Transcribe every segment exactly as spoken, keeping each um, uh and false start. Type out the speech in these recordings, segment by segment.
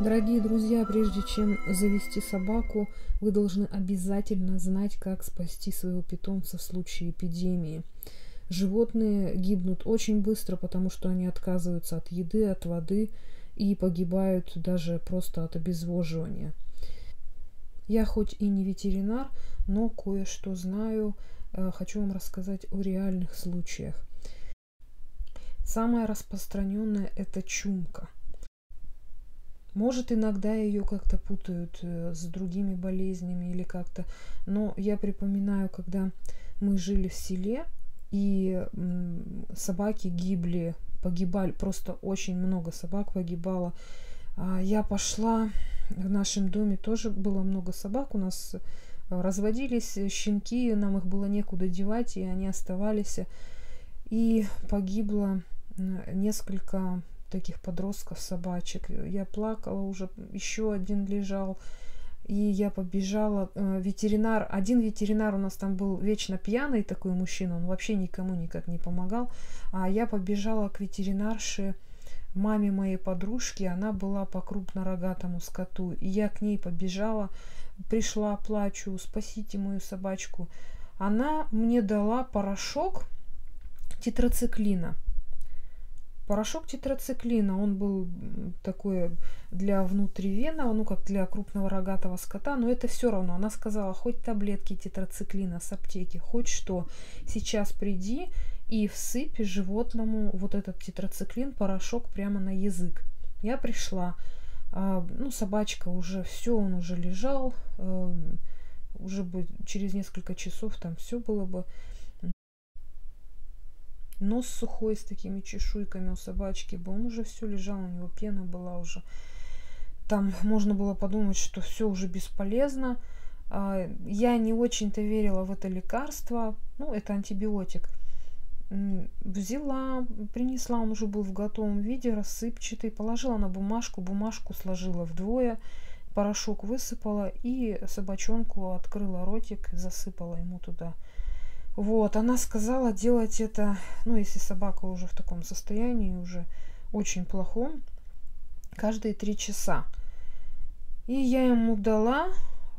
Дорогие друзья, прежде чем завести собаку, вы должны обязательно знать, как спасти своего питомца в случае эпидемии. Животные гибнут очень быстро, потому что они отказываются от еды, от воды и погибают даже просто от обезвоживания. Я хоть и не ветеринар, но кое-что знаю, хочу вам рассказать о реальных случаях. Самое распространенное – это чумка. Может, иногда ее как-то путают с другими болезнями или как-то, но я припоминаю, когда мы жили в селе, и собаки гибли, погибали, просто очень много собак погибало. Я пошла, в нашем доме тоже было много собак, у нас разводились щенки, нам их было некуда девать, и они оставались, и погибло несколько таких подростков собачек. Я плакала уже, еще один лежал, и я побежала. Ветеринар, один ветеринар у нас там был вечно пьяный такой мужчина, он вообще никому никак не помогал, а я побежала к ветеринарше, маме моей подружки, она была по крупнорогатому скоту, и я к ней побежала, пришла, плачу, спасите мою собачку. Она мне дала порошок тетрациклина. Порошок тетрациклина, он был такой для внутривена, ну как для крупного рогатого скота, но это все равно. Она сказала, хоть таблетки тетрациклина с аптеки, хоть что, сейчас приди и всыпь животному вот этот тетрациклин, порошок прямо на язык. Я пришла, ну собачка уже, все, он уже лежал, уже бы через несколько часов там все было бы. Нос сухой, с такими чешуйками у собачки был, он уже все лежал, у него пена была уже. Там можно было подумать, что все уже бесполезно. Я не очень-то верила в это лекарство, ну это антибиотик. Взяла, принесла, он уже был в готовом виде, рассыпчатый, положила на бумажку, бумажку сложила вдвое, порошок высыпала и собачонку открыла ротик, засыпала ему туда. Вот, она сказала делать это, ну, если собака уже в таком состоянии, уже очень плохом, каждые три часа. И я ему дала,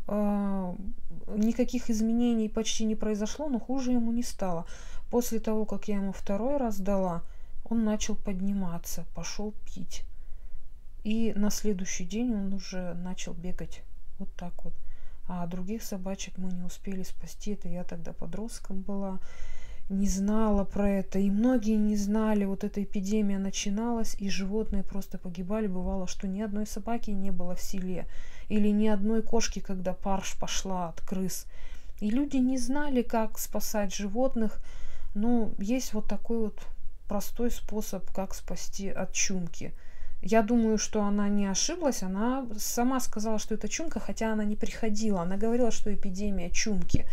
э, никаких изменений почти не произошло, но хуже ему не стало. После того, как я ему второй раз дала, он начал подниматься, пошел пить. И на следующий день он уже начал бегать вот так вот. А других собачек мы не успели спасти, это я тогда подростком была, не знала про это, и многие не знали, вот эта эпидемия начиналась, и животные просто погибали, бывало, что ни одной собаки не было в селе, или ни одной кошки, когда паршь пошла от крыс, и люди не знали, как спасать животных, но есть вот такой вот простой способ, как спасти от чумки. Я думаю, что она не ошиблась, она сама сказала, что это чумка, хотя она не приходила, она говорила, что эпидемия чумки,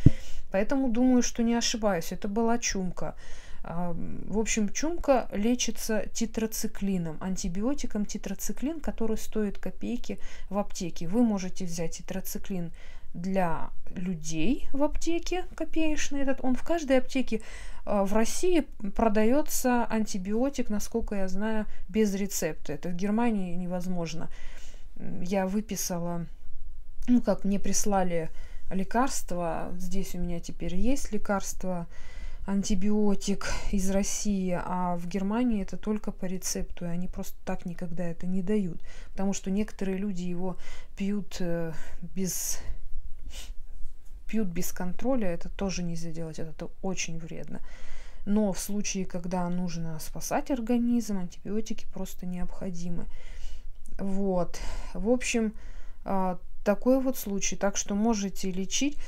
поэтому думаю, что не ошибаюсь, это была чумка. В общем, чумка лечится тетрациклином, антибиотиком тетрациклин, который стоит копейки в аптеке. Вы можете взять тетрациклин для людей в аптеке, копеечный этот, он в каждой аптеке в России продается, антибиотик, насколько я знаю, без рецепта. Это в Германии невозможно. Я выписала, ну как мне прислали лекарства, здесь у меня теперь есть лекарство, антибиотик из России, а в Германии это только по рецепту, и они просто так никогда это не дают, потому что некоторые люди его пьют без... пьют без контроля, это тоже нельзя делать, это очень вредно. Но в случае, когда нужно спасать организм, антибиотики просто необходимы. Вот. В общем, такой вот случай. Так что можете лечить.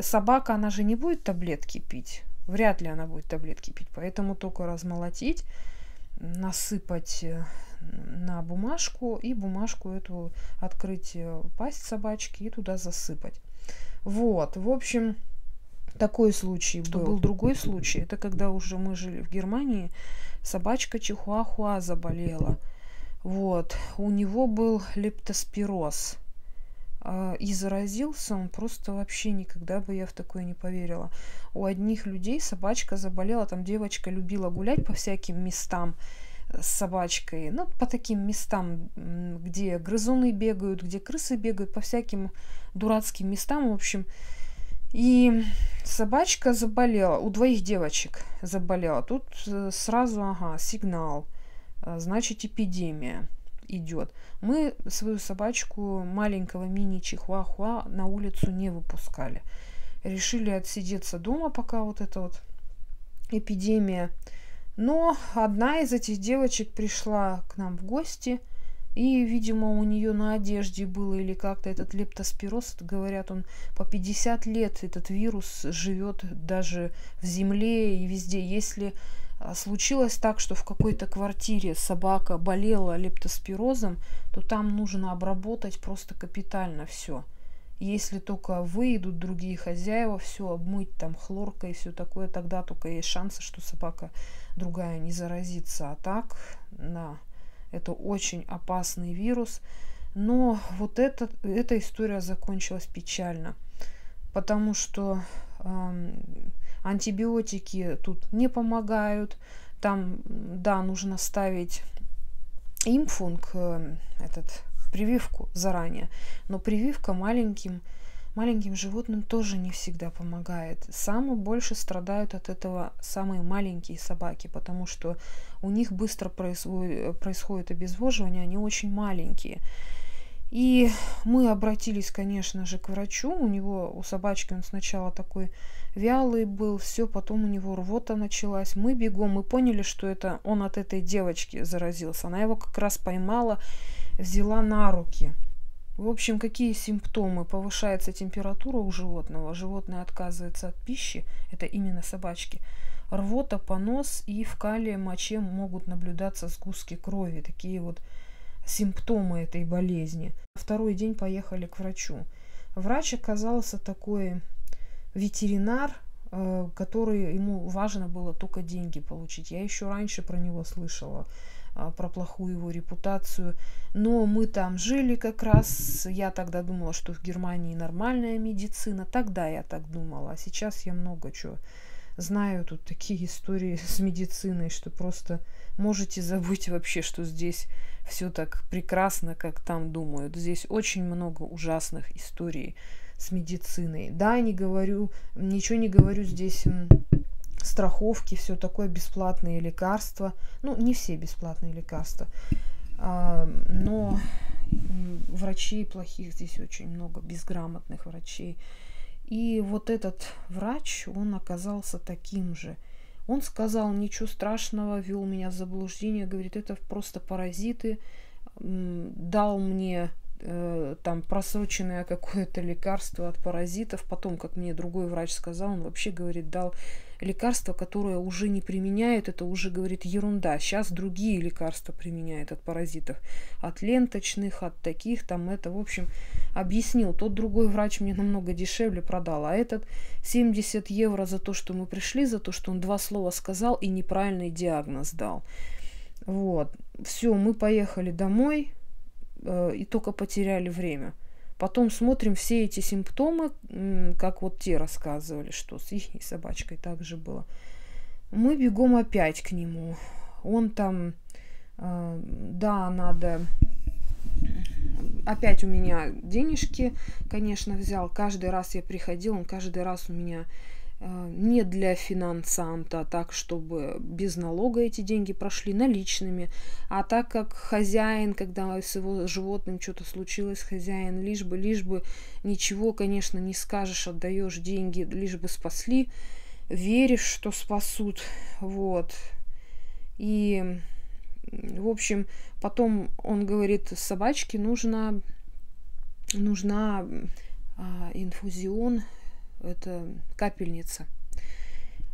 Собака, она же не будет таблетки пить. Вряд ли она будет таблетки пить. Поэтому только размолотить, насыпать на бумажку, и бумажку эту открыть пасть собачки и туда засыпать. Вот, в общем, такой случай был. Был другой случай, это когда уже мы жили в Германии, собачка чихуахуа заболела. Вот, у него был лептоспироз. И заразился он просто вообще, никогда бы я в такое не поверила. У одних людей собачка заболела, там девочка любила гулять по всяким местам. с собачкой, ну, по таким местам, где грызуны бегают, где крысы бегают, по всяким дурацким местам, в общем. И собачка заболела, у двоих девочек заболела. Тут сразу, ага, сигнал, значит, эпидемия идет. Мы свою собачку, маленького мини-чихуахуа, на улицу не выпускали. Решили отсидеться дома, пока вот эта вот эпидемия. Но одна из этих девочек пришла к нам в гости, и, видимо, у нее на одежде было или как-то этот лептоспироз, говорят, он по пятьдесят лет, этот вирус живет даже в земле и везде. Если случилось так, что в какой-то квартире собака болела лептоспирозом, то там нужно обработать просто капитально все. Если только выйдут другие хозяева, все обмыть там хлоркой и все такое, тогда только есть шансы, что собака другая не заразится. А так, да, это очень опасный вирус. Но вот это, эта история закончилась печально, потому что э, антибиотики тут не помогают. Там, да, нужно ставить импфунг, э, этот... прививку заранее, но прививка маленьким, маленьким животным тоже не всегда помогает. Самые больше страдают от этого самые маленькие собаки, потому что у них быстро происходит, происходит обезвоживание, они очень маленькие. И мы обратились, конечно же, к врачу. У него, у собачки, он сначала такой вялый был, все, потом у него рвота началась. Мы бегом, мы поняли, что это он от этой девочки заразился. Она его как раз поймала, взяла на руки. В общем, какие симптомы? Повышается температура у животного, животное отказывается от пищи, это именно собачки. Рвота, понос, и в калии моче могут наблюдаться сгустки крови. Такие вот симптомы этой болезни. Второй день поехали к врачу. Врач оказался такой ветеринар, который, ему важно было только деньги получить. Я еще раньше про него слышала, про плохую его репутацию. Но мы там жили как раз. Я тогда думала, что в Германии нормальная медицина. Тогда я так думала. А сейчас я много чего знаю. Тут такие истории с медициной, что просто можете забыть вообще, что здесь все так прекрасно, как там думают. Здесь очень много ужасных историй с медициной. Да, не говорю, ничего не говорю здесь... страховки, все такое, бесплатные лекарства. Ну, не все бесплатные лекарства, но врачей плохих здесь очень много, безграмотных врачей. И вот этот врач, он оказался таким же. Он сказал, ничего страшного, вел меня в заблуждение, говорит, это просто паразиты. Дал мне там просроченное какое-то лекарство от паразитов. Потом, как мне другой врач сказал, он вообще, говорит, дал лекарство, которое уже не применяют, это уже, говорит, ерунда. Сейчас другие лекарства применяют от паразитов, от ленточных, от таких, там это, в общем, объяснил. Тот другой врач мне намного дешевле продал, а этот семьдесят евро за то, что мы пришли, за то, что он два слова сказал и неправильный диагноз дал. Вот, все, мы поехали домой, и только потеряли время. Потом смотрим все эти симптомы, как вот те рассказывали, что с их собачкой так же было. Мы бегом опять к нему. Он там, э, да, надо... Опять у меня денежки, конечно, взял. Каждый раз я приходила, он каждый раз у меня... не для финансанта, так, чтобы без налога эти деньги прошли, наличными. А так как хозяин, когда с его животным что-то случилось, хозяин, лишь бы, лишь бы, ничего, конечно, не скажешь, отдаешь деньги, лишь бы спасли, веришь, что спасут, вот. И, в общем, потом он говорит, собачке нужна, нужна а, инфузион, это капельница.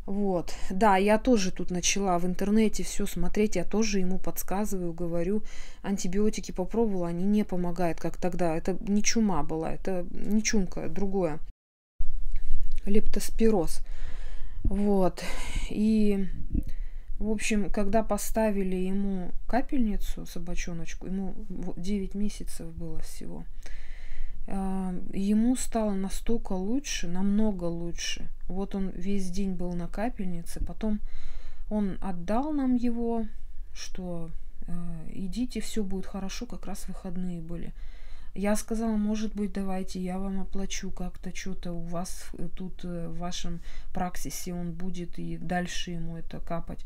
Вот, да, я тоже тут начала в интернете все смотреть, я тоже ему подсказываю, говорю, антибиотики попробовала, они не помогают, как тогда. Это не чума была, это не чумка, другое. Лептоспироз. Вот. И, в общем, когда поставили ему капельницу, собачоночку, ему девять месяцев было всего, ему стало настолько лучше, намного лучше. Вот он весь день был на капельнице, потом он отдал нам его, что э, идите, все будет хорошо, как раз выходные были. Я сказала, может быть, давайте я вам оплачу как-то что-то у вас тут в вашем праксисе он будет, и дальше ему это капать.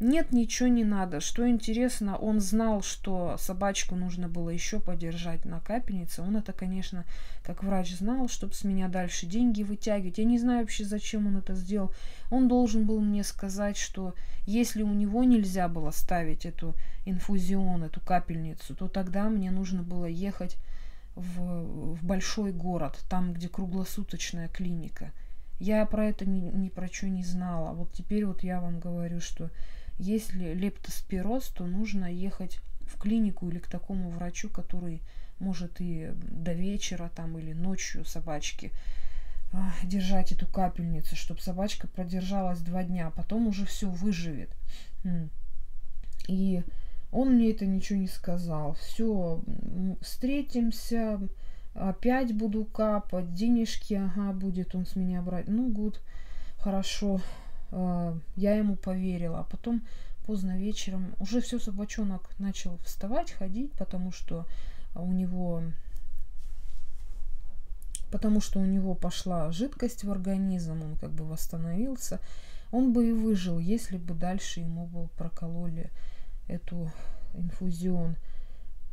Нет, ничего не надо. Что интересно, он знал, что собачку нужно было еще подержать на капельнице. Он это, конечно, как врач знал, чтобы с меня дальше деньги вытягивать. Я не знаю вообще, зачем он это сделал. Он должен был мне сказать, что если у него нельзя было ставить эту инфузион, эту капельницу, то тогда мне нужно было ехать в, в большой город, там, где круглосуточная клиника. Я про это ни, ни про что не знала. Вот теперь вот я вам говорю, что если лептоспироз, то нужно ехать в клинику или к такому врачу, который может и до вечера там или ночью собачки держать эту капельницу, чтобы собачка продержалась два дня, а потом уже все выживет. И он мне это ничего не сказал. Все, встретимся, опять буду капать, денежки, ага, будет он с меня брать. Ну, гуд, хорошо. Я ему поверила, а потом поздно вечером уже все собачонок начал вставать, ходить, потому что у него потому что у него пошла жидкость в организм, он как бы восстановился, он бы и выжил, если бы дальше ему бы прокололи эту инфузион.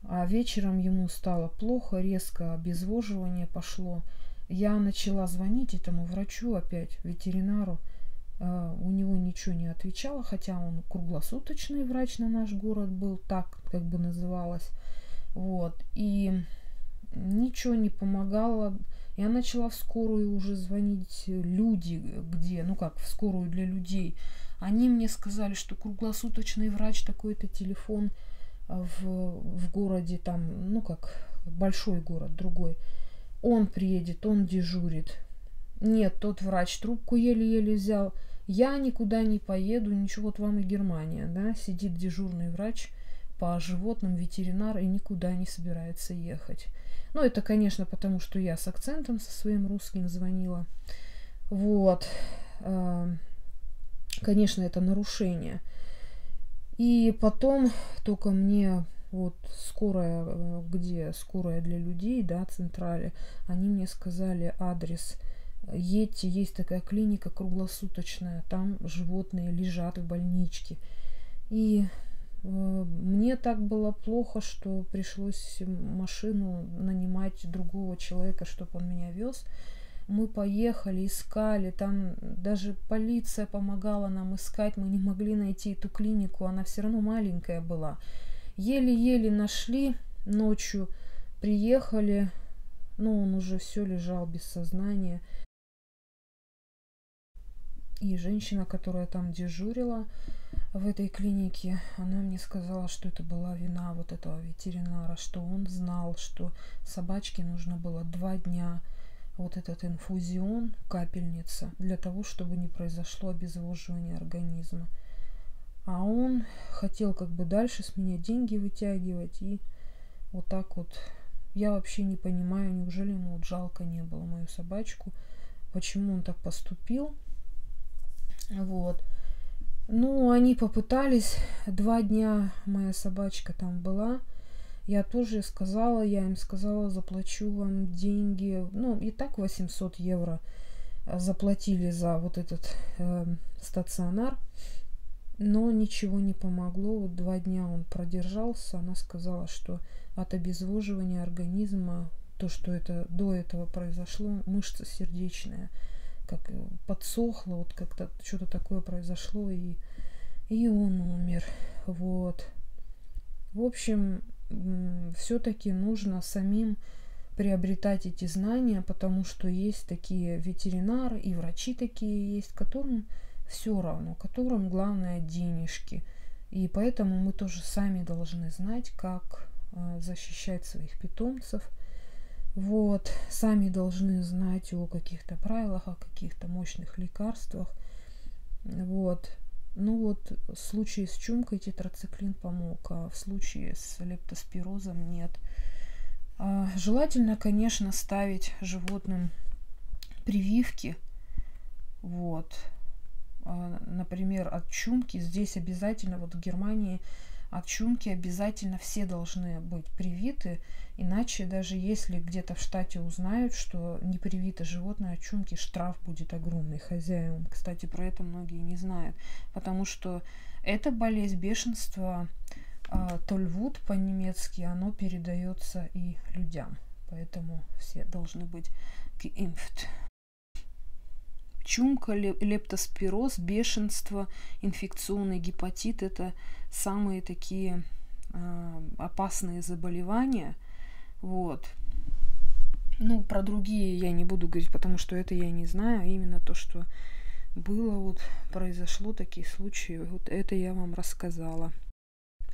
А вечером ему стало плохо, резко обезвоживание пошло. Я начала звонить этому врачу опять, ветеринару. Uh, у него ничего не отвечало, хотя он круглосуточный врач на наш город был, так как бы называлось. Вот. И ничего не помогало. Я начала в скорую уже звонить, люди где, ну как, в скорую для людей. Они мне сказали, что круглосуточный врач, такой-то телефон в, в городе, там, ну как, большой город, другой. Он приедет, он дежурит. Нет, тот врач трубку еле-еле взял. Я никуда не поеду, ничего, вот вам и Германия, да, сидит дежурный врач по животным, ветеринар, и никуда не собирается ехать. Ну, это, конечно, потому что я с акцентом со своим русским звонила. Вот. Конечно, это нарушение. И потом только мне... Вот скорая, где скорая для людей, да, централи, они мне сказали адрес. Едьте, есть такая клиника круглосуточная, там животные лежат в больничке. И э, мне так было плохо, что пришлось машину нанимать другого человека, чтобы он меня вез. Мы поехали, искали, там даже полиция помогала нам искать, мы не могли найти эту клинику, она все равно маленькая была. Еле-еле нашли, ночью приехали, но он уже все лежал без сознания. И женщина, которая там дежурила в этой клинике, она мне сказала, что это была вина вот этого ветеринара, что он знал, что собачке нужно было два дня вот этот инфузион, капельница, для того, чтобы не произошло обезвоживание организма. А он хотел как бы дальше с меня деньги вытягивать, и вот так вот. Я вообще не понимаю, неужели ему вот жалко не было мою собачку, почему он так поступил. Вот. Ну, они попытались. Два дня моя собачка там была. Я тоже сказала, я им сказала, заплачу вам деньги. Ну, и так восемьсот евро заплатили за вот этот э, стационар. Но ничего не помогло. Вот два дня он продержался. Она сказала, что от обезвоживания организма, то, что это до этого произошло, мышца сердечная как подсохла, вот как-то что-то такое произошло, и, и он умер. Вот. В общем, все-таки нужно самим приобретать эти знания, потому что есть такие ветеринары и врачи такие есть, которым все равно, которым главное денежки. И поэтому мы тоже сами должны знать, как защищать своих питомцев. Вот, сами должны знать о каких-то правилах, о каких-то мощных лекарствах. Вот. Ну вот, в случае с чумкой тетрациклин помог, а в случае с лептоспирозом нет. А, желательно, конечно, ставить животным прививки. Вот. например, от чумки, здесь обязательно, вот в Германии от чумки обязательно все должны быть привиты, иначе даже если где-то в штате узнают, что не привито животное от чумки, штраф будет огромный хозяевам. Кстати, про это многие не знают, потому что эта болезнь бешенства, Tollwut по-немецки, оно передается и людям, поэтому все должны быть geimpft. Чумка, лептоспироз, бешенство, инфекционный гепатит – это самые такие э, опасные заболевания. Вот. Ну, про другие я не буду говорить, потому что это я не знаю. Именно то, что было, вот, произошло, такие случаи, вот это я вам рассказала.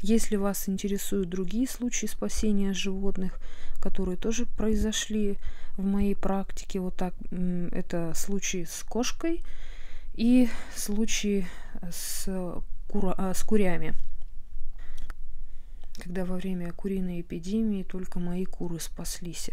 Если вас интересуют другие случаи спасения животных, которые тоже произошли в моей практике, вот так, это случаи с кошкой и случаи с, кура, с курями. Когда во время куриной эпидемии только мои куры спаслись.